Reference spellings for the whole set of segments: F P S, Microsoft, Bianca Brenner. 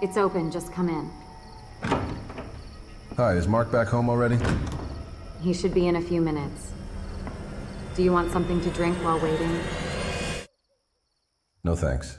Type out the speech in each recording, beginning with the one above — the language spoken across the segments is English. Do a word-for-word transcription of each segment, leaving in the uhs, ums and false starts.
It's open, just come in. Hi, is Mark back home already? He should be in a few minutes. Do you want something to drink while waiting? No thanks.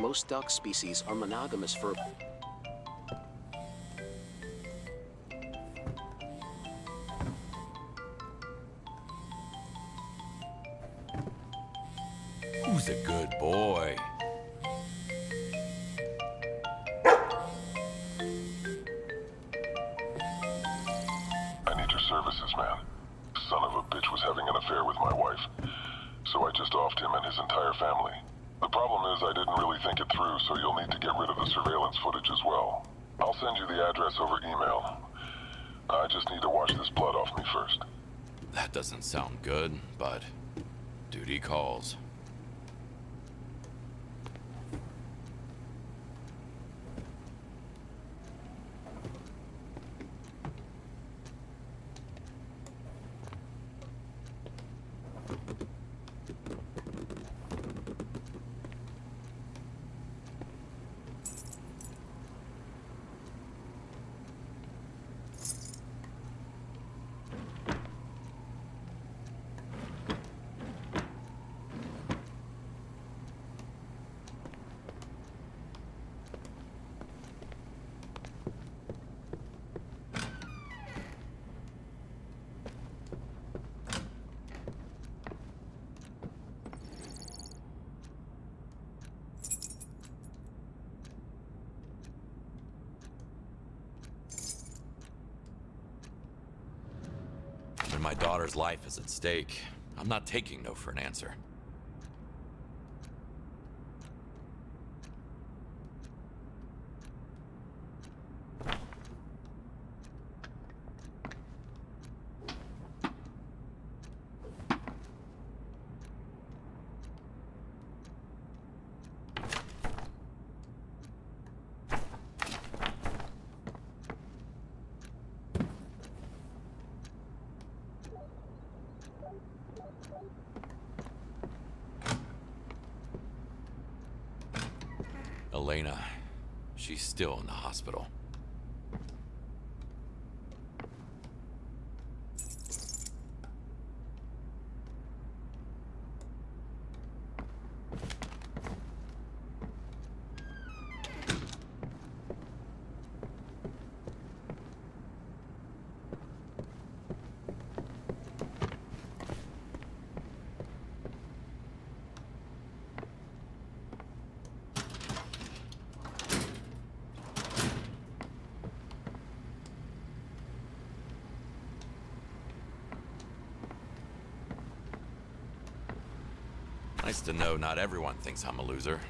Most duck species are monogamous for... Who's a good boy? I need your services, man. Son of a bitch was having an affair with my wife, so I just offed him and his entire family. The problem is I didn't really think it through, so you'll need to get rid of the surveillance footage as well. I'll send you the address over email. I just need to wash this blood off me first. That doesn't sound good, but duty calls. My daughter's life is at stake. I'm not taking no for an answer. Elena, she's still in the hospital. Nice to know not everyone thinks I'm a loser.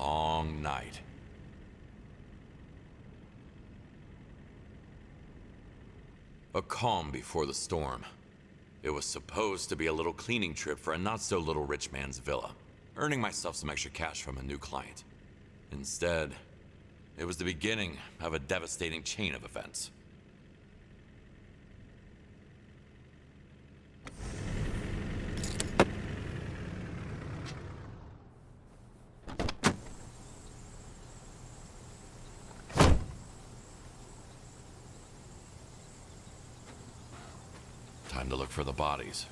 long night. A calm before the storm. It was supposed to be a little cleaning trip for a not-so-little rich man's villa, earning myself some extra cash from a new client. Instead, it was the beginning of a devastating chain of events. Time to look for the bodies.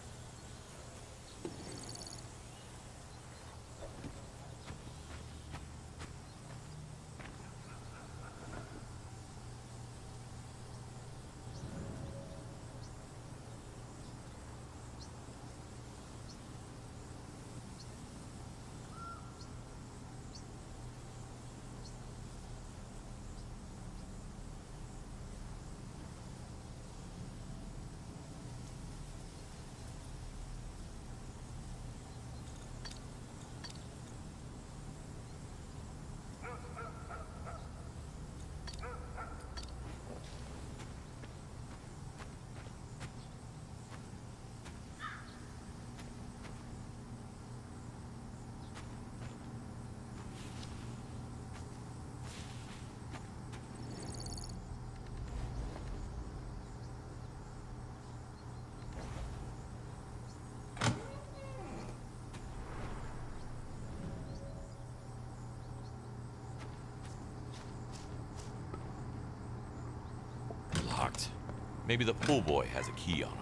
Maybe the pool boy has a key on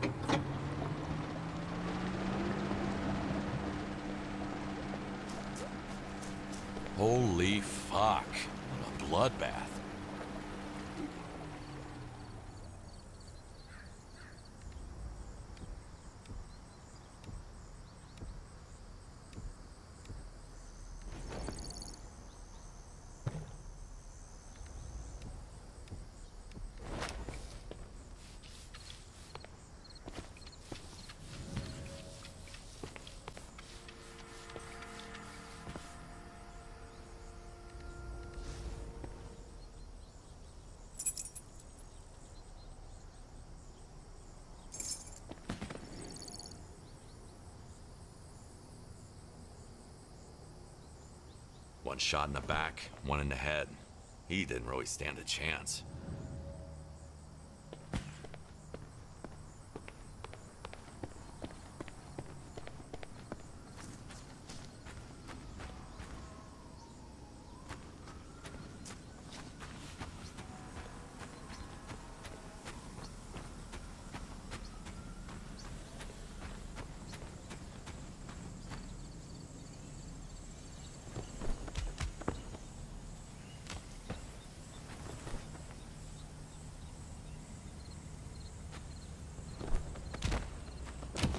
him. Holy fuck, what a bloodbath. One shot in the back, one in the head. He didn't really stand a chance.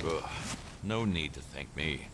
Ugh, no need to thank me.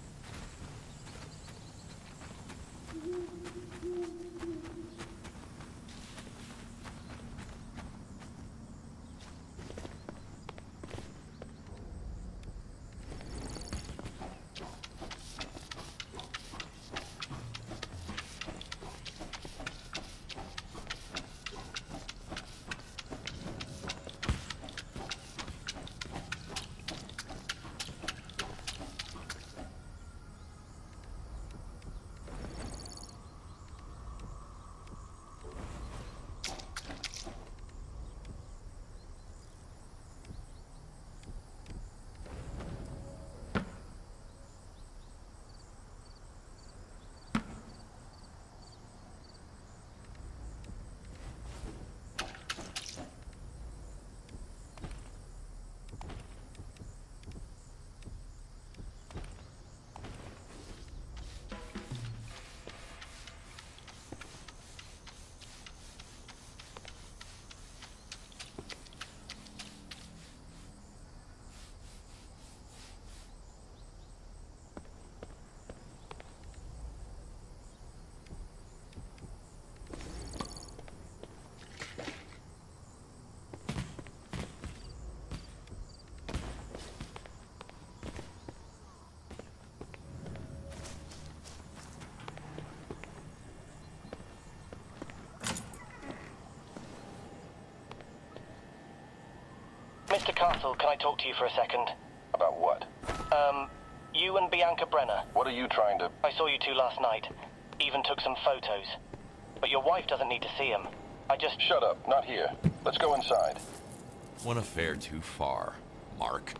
Mister Castle, can I talk to you for a second? About what? Um, you and Bianca Brenner. What are you trying to... I saw you two last night. Even took some photos. But your wife doesn't need to see him. I just... Shut up. Not here. Let's go inside. One affair too far, Mark.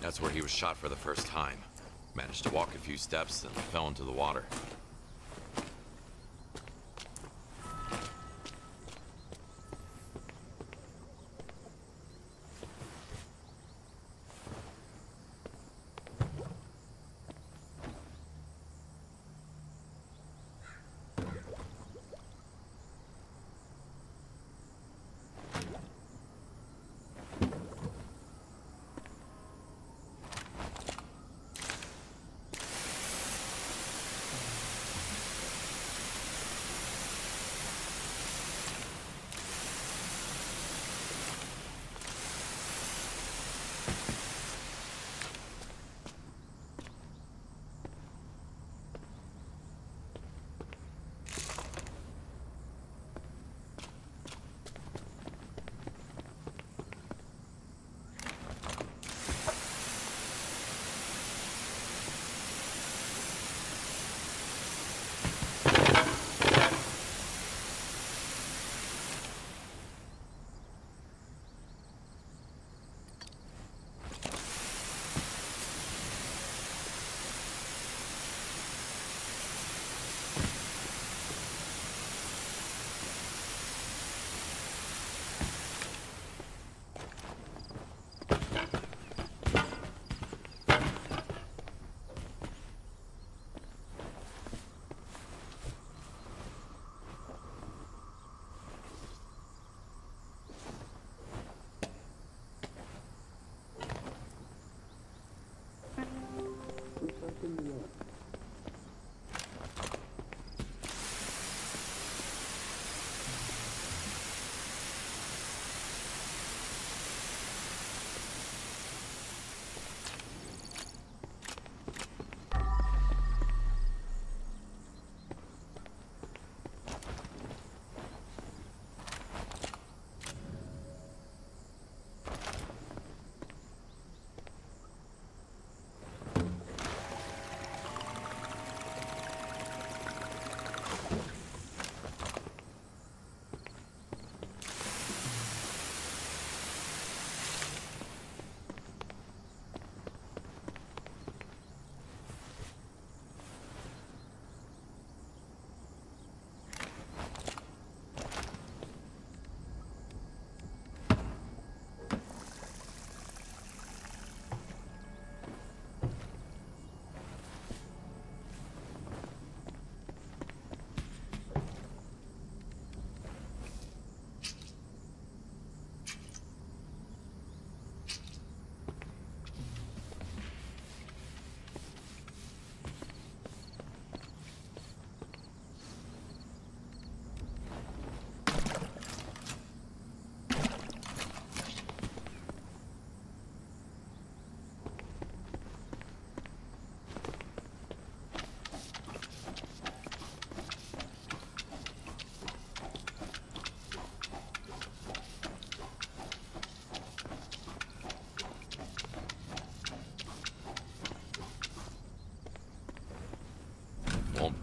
That's where he was shot for the first time. Managed to walk a few steps and fell into the water.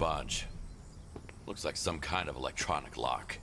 lodge. Looks like some kind of electronic lock.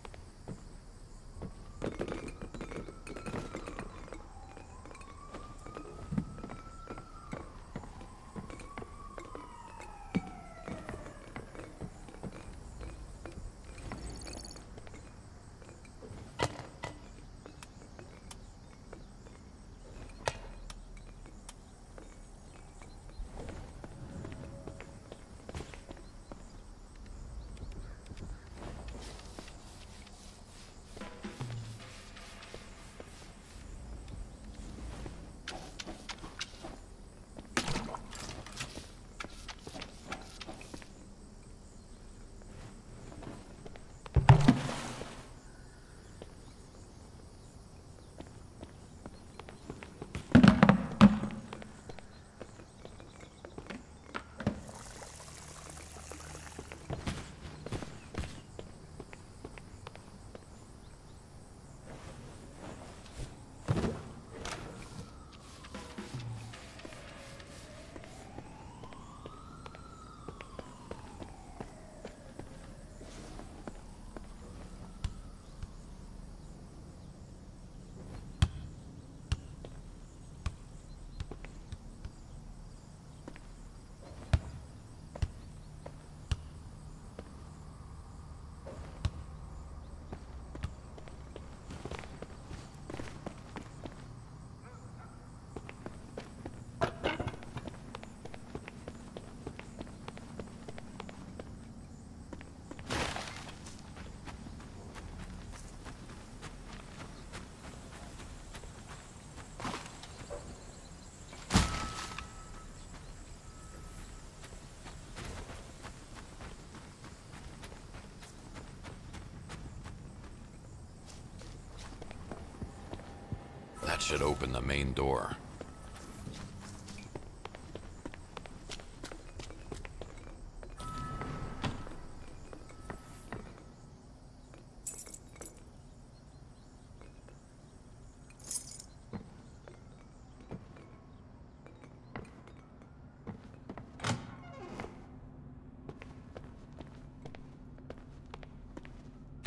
That should open the main door.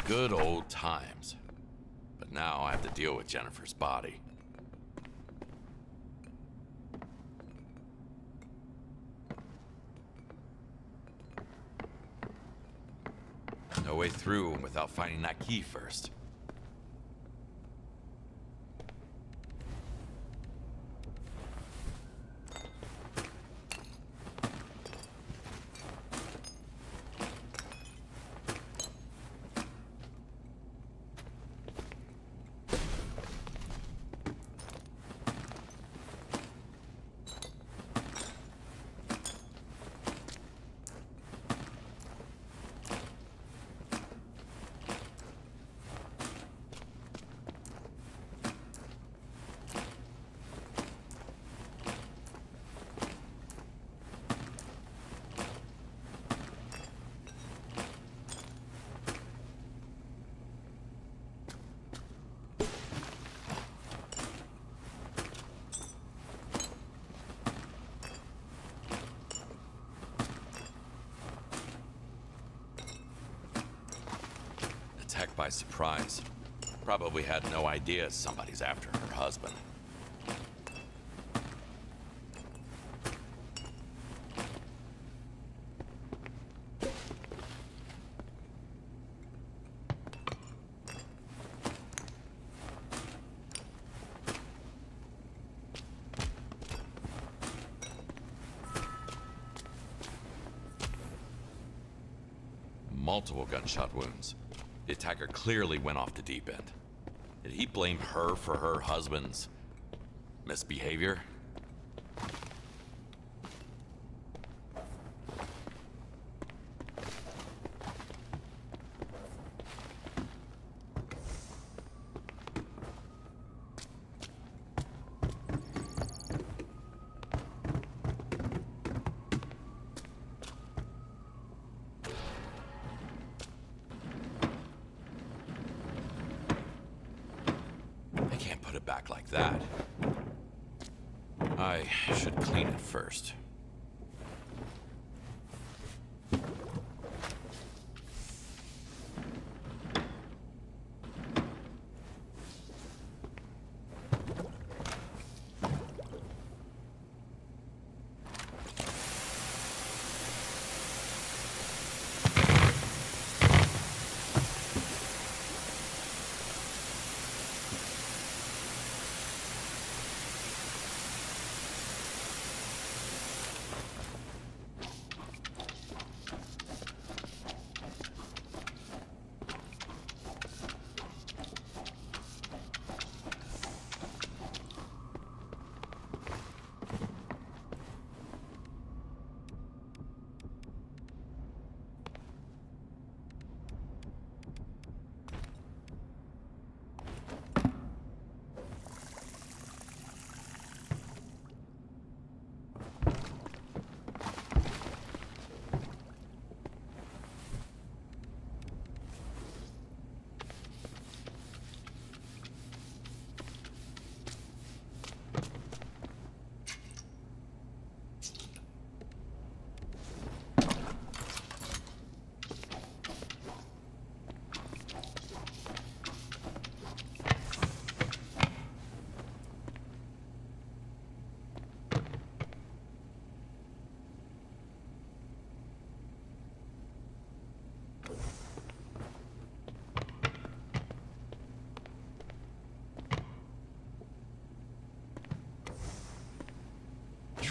Good old times. But now I have to deal with Jennifer's body. Way through without finding that key first. Heck, by surprise. Probably had no idea somebody's after her husband. Multiple gunshot wounds. The attacker clearly went off the deep end. Did he blame her for her husband's misbehavior? Back like that. I should clean it first.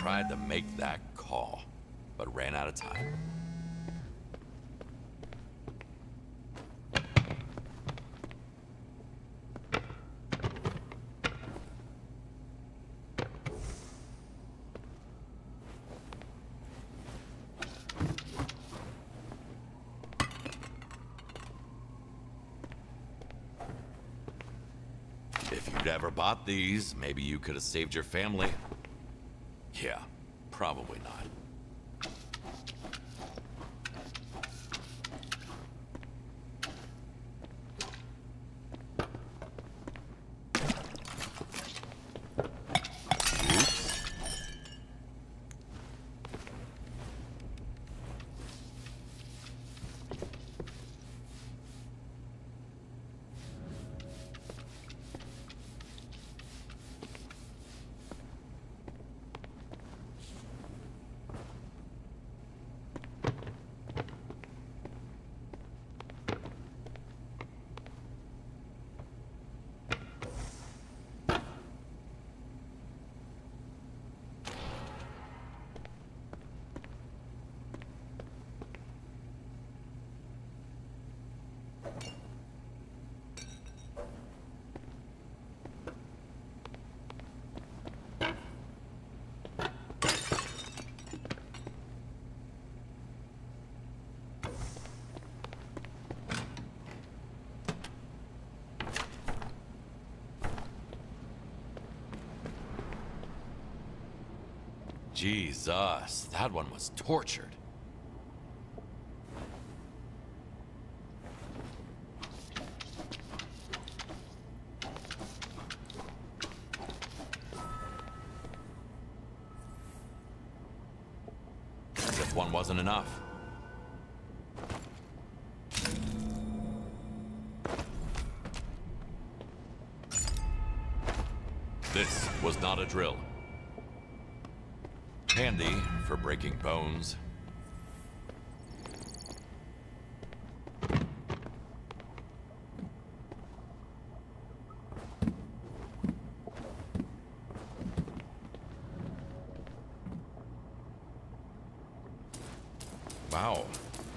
tried to make that call, but ran out of time. Ever bought these, maybe you could have saved your family. Yeah, probably not. Jesus, that one was tortured. As if one wasn't enough. This was not a drill. Handy for breaking bones. Wow,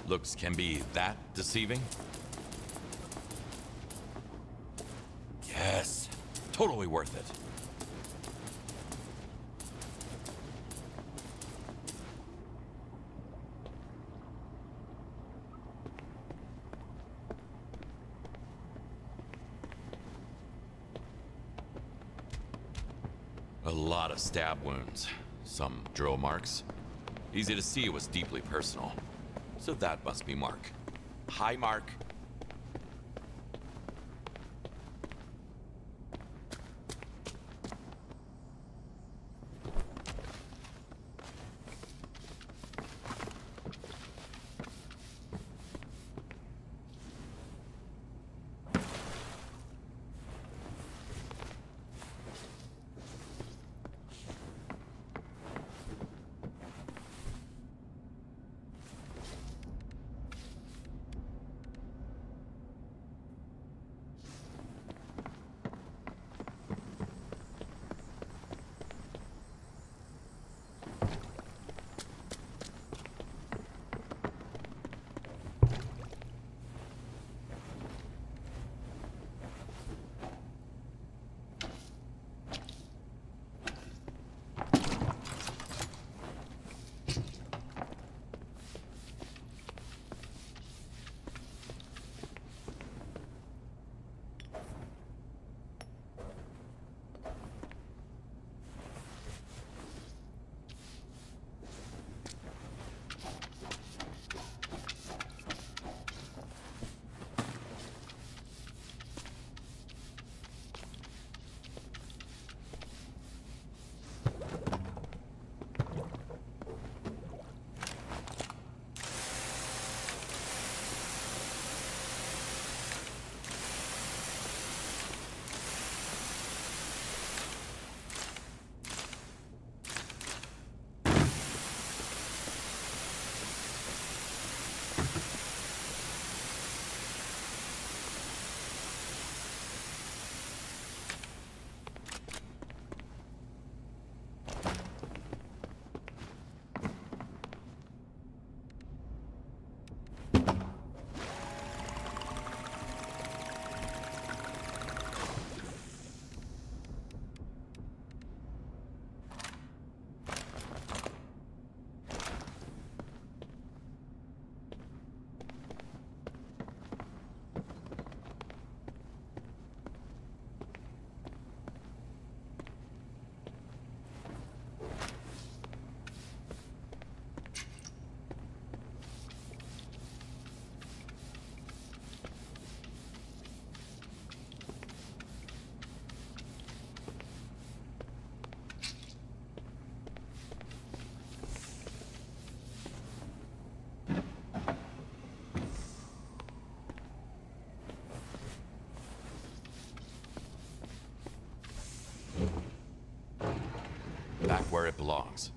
looks can be that deceiving? Yes, totally worth it. A lot of stab wounds, some drill marks. Easy to see it was deeply personal. So that must be Mark. Hi, Mark. where it belongs.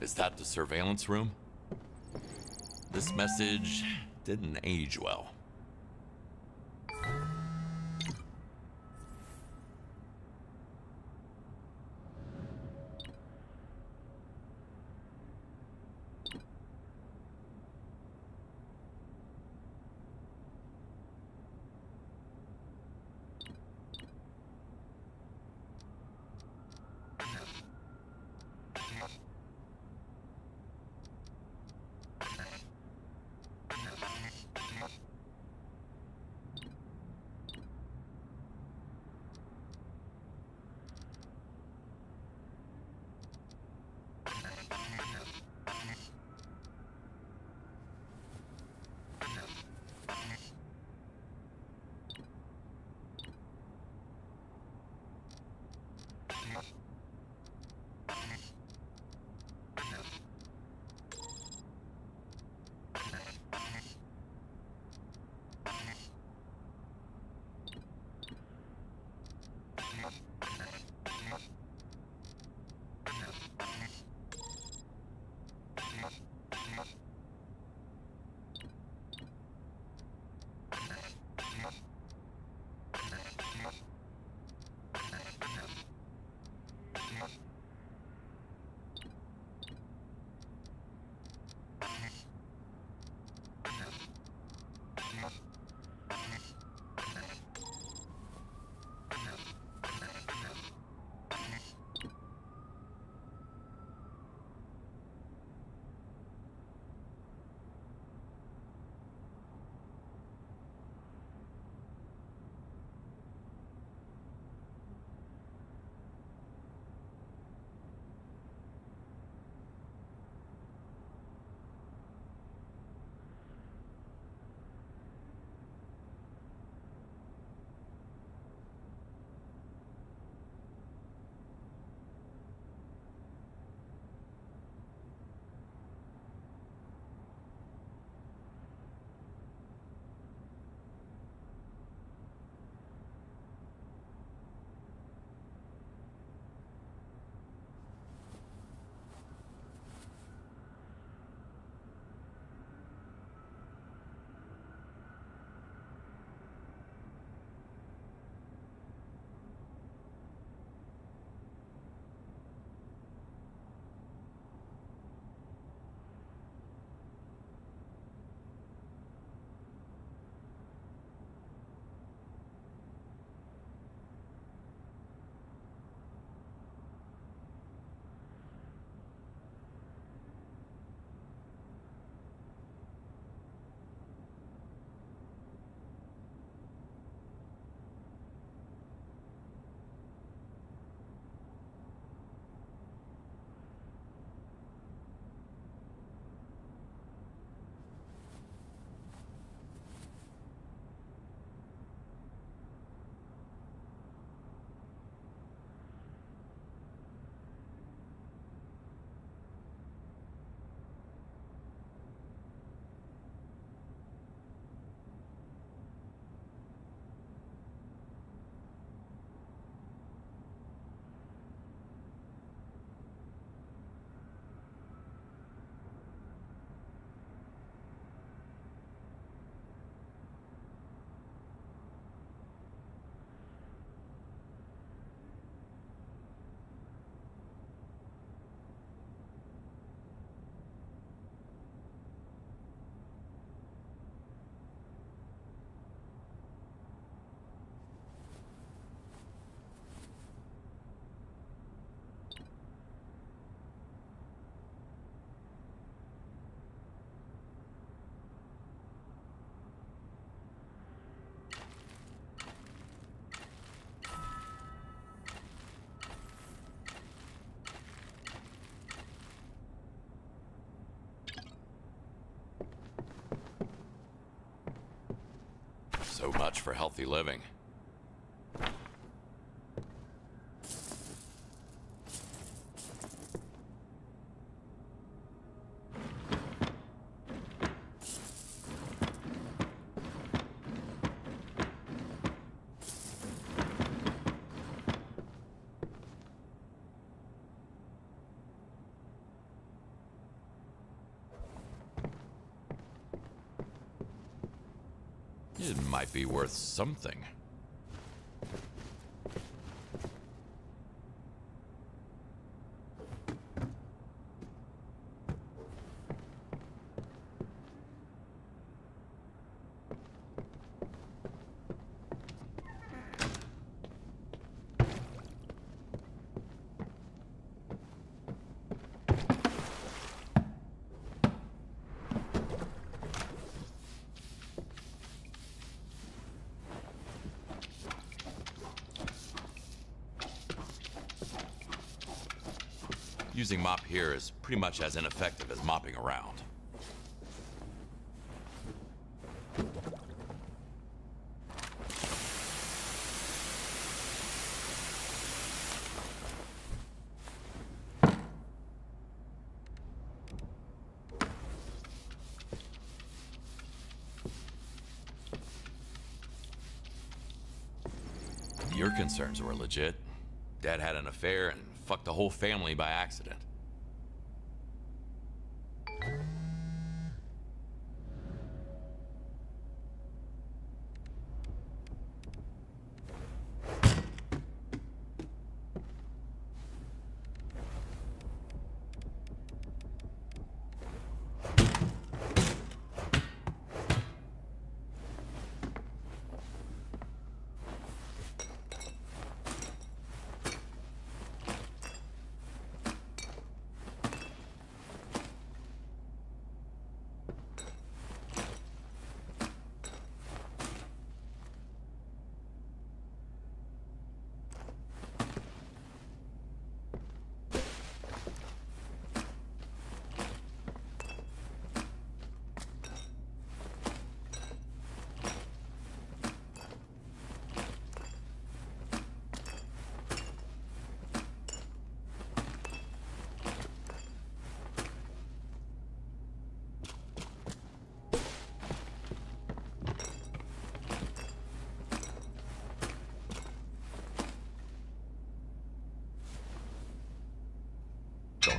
Is that the surveillance room? This message didn't age well. So much for healthy living. It might be worth something. Using mop here is pretty much as ineffective as mopping around. Your concerns were legit. Dad had an affair and fucked the whole family by accident.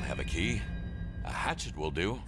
Have a key? A hatchet will do.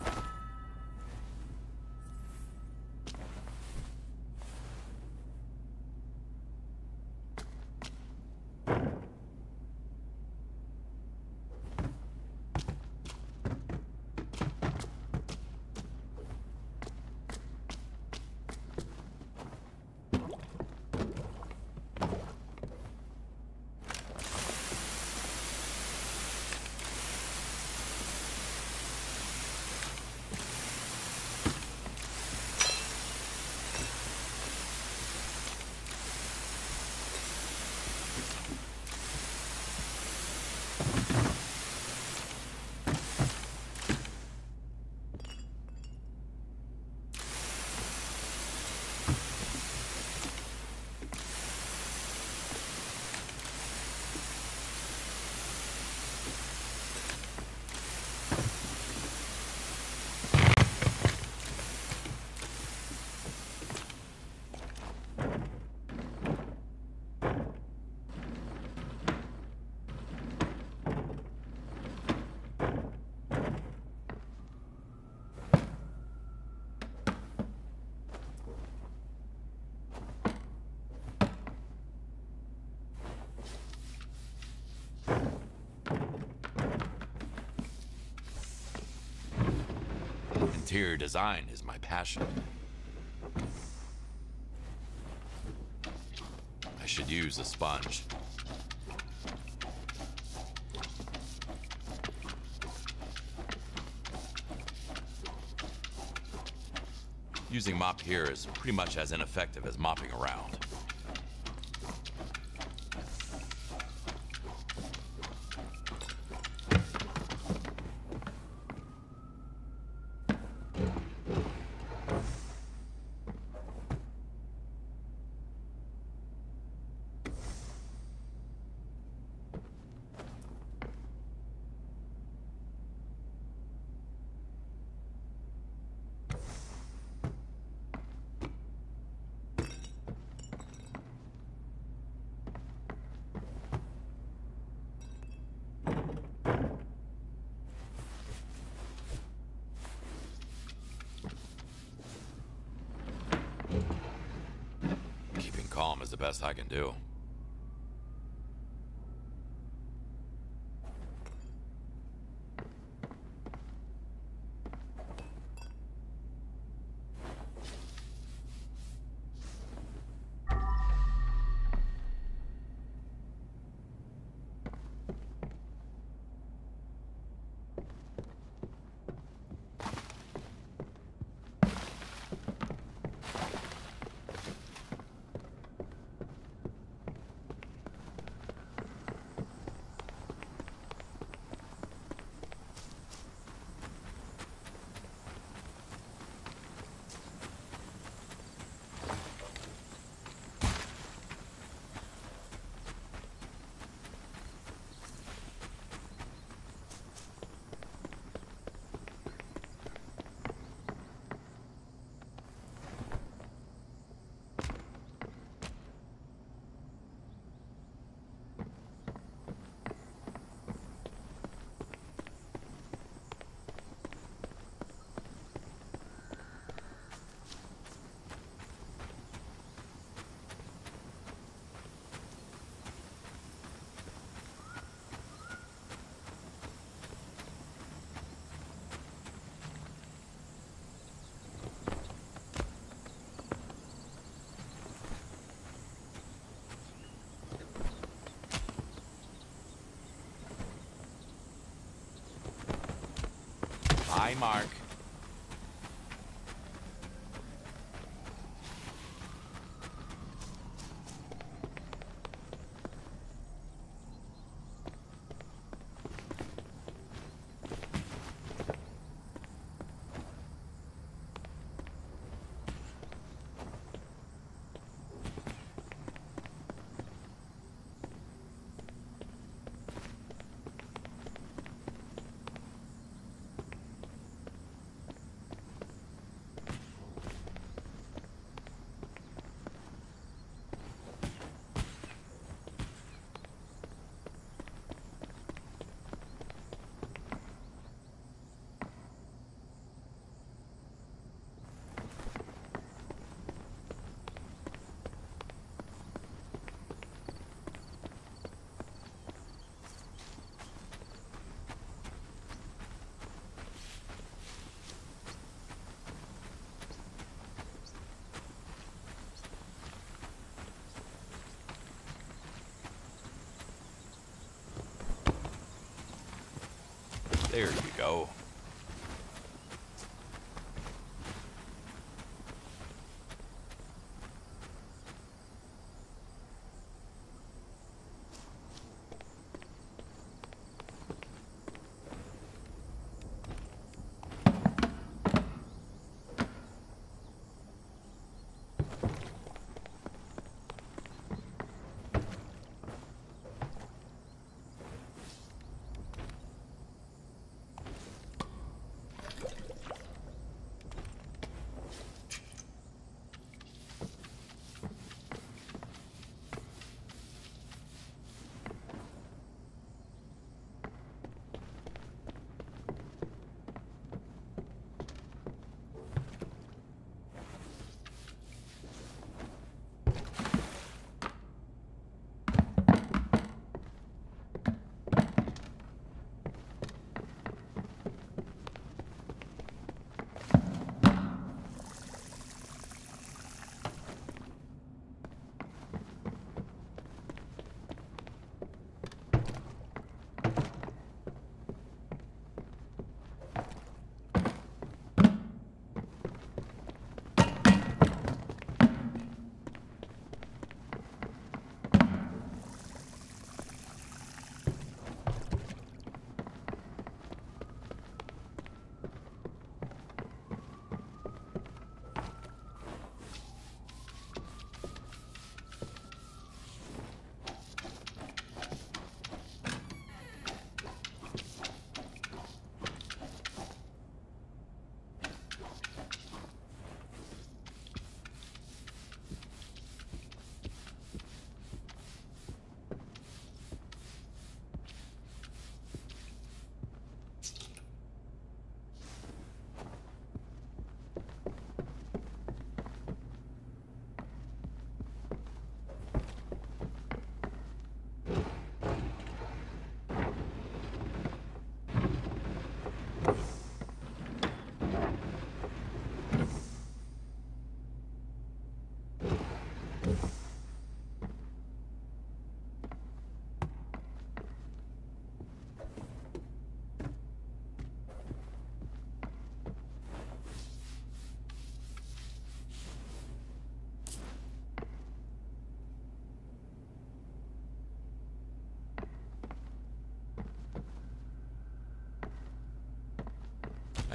Interior design is my passion. I should use a sponge. Using mop here is pretty much as ineffective as mopping around. the best I can do. Hi, Mark. There you go.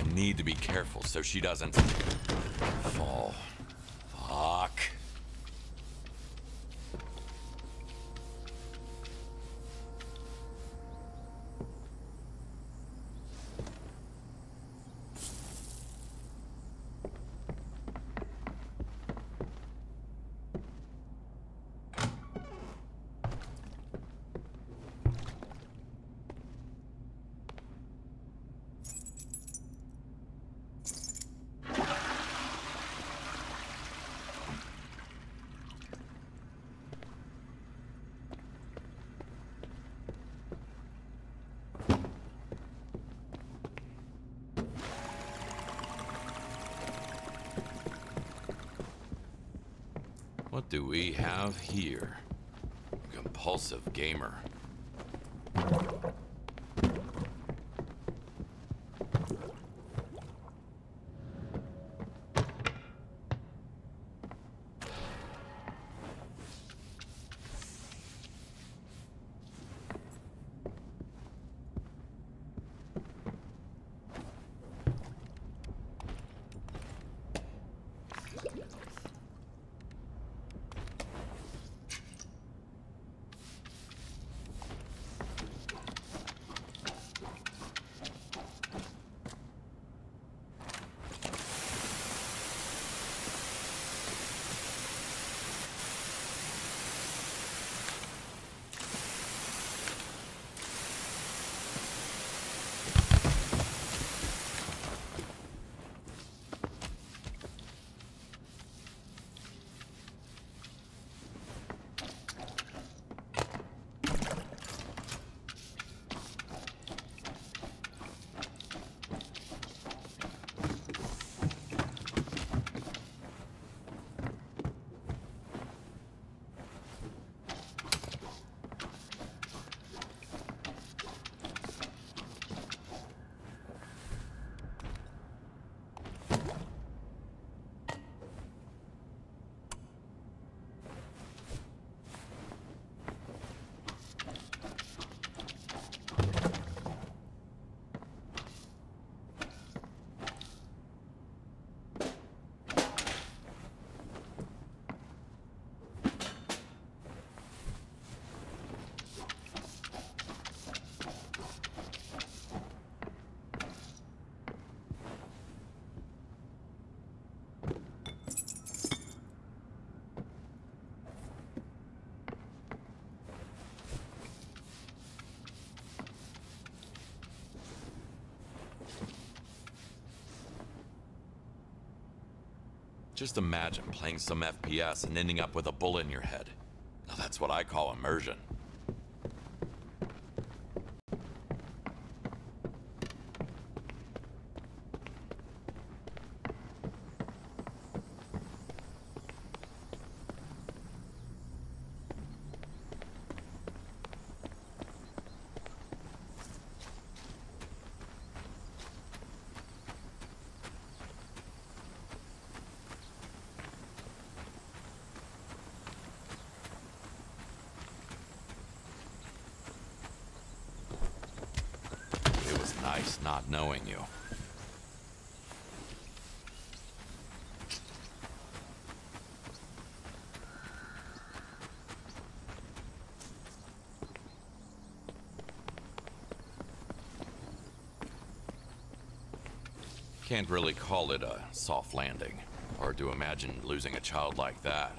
I need to be careful so she doesn't fall. Fuck. What do we have here? A compulsive gamer. Just imagine playing some F P S and ending up with a bullet in your head. Now that's what I call immersion. Nice not knowing you. Can't really call it a soft landing. Hard to imagine losing a child like that.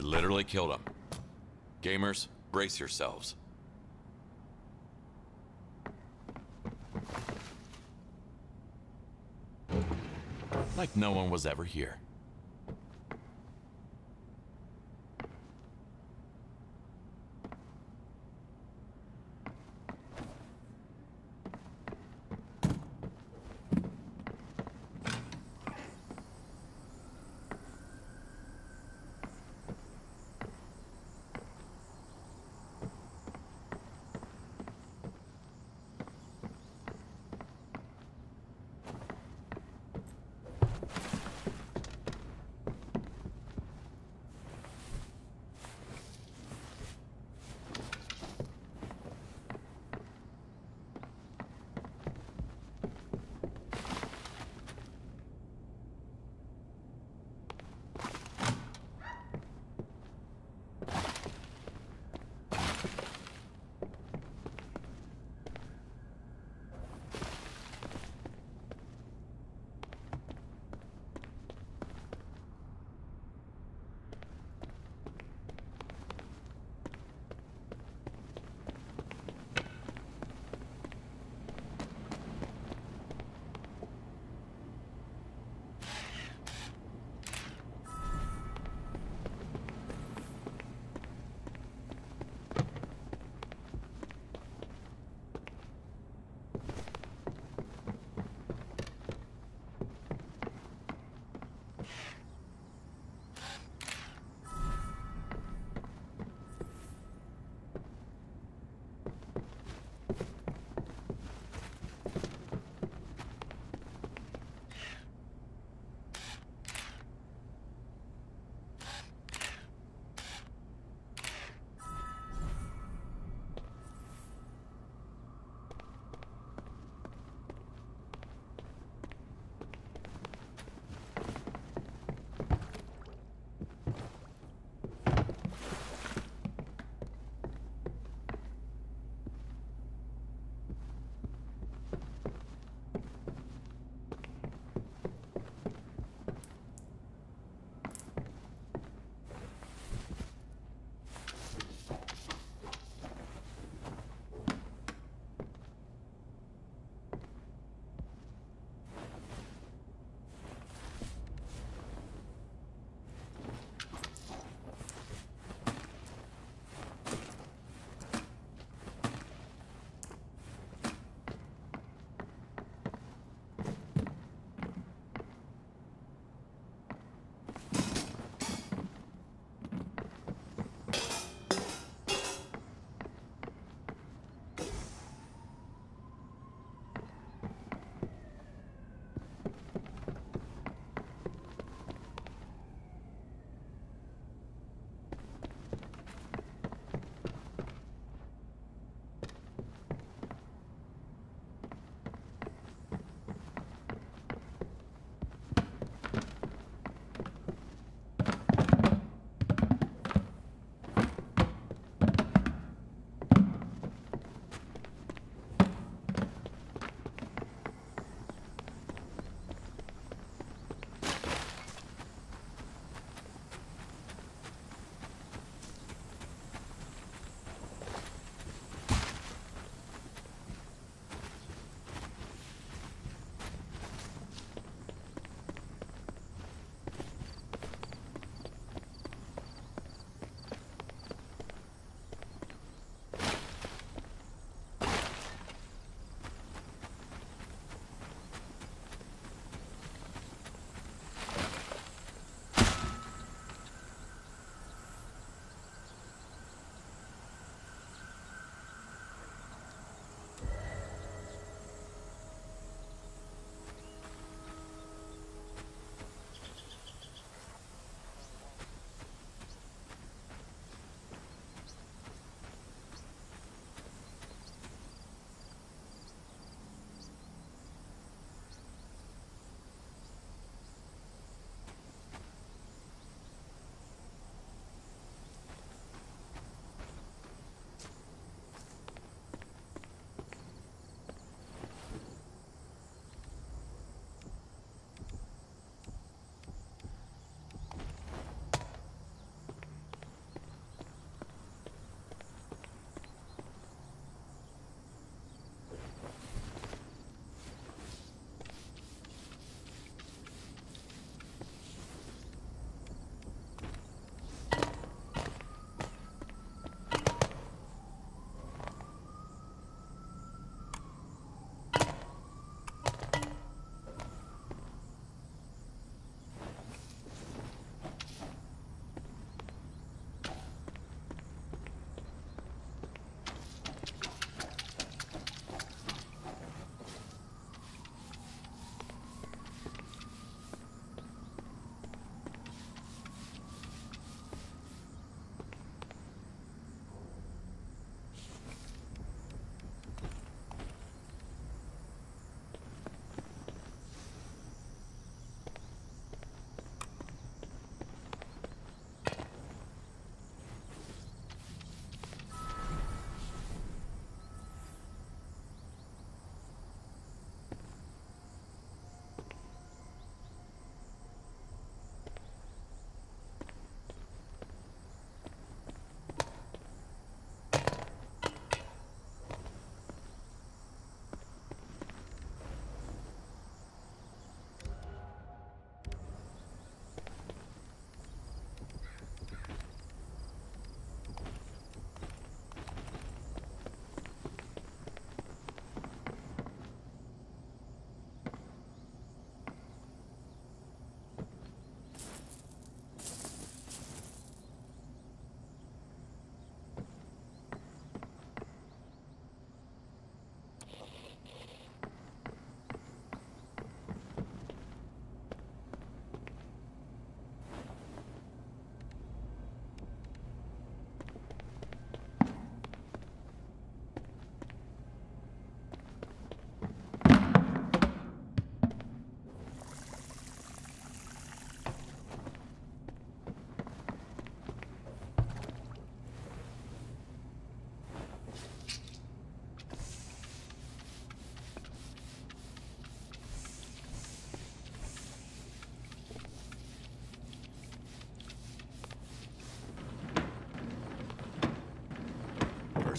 It literally killed him. Gamers, brace yourselves. Like no one was ever here.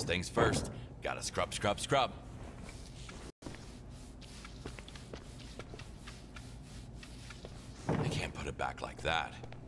First things first, gotta scrub, scrub, scrub. I can't put it back like that.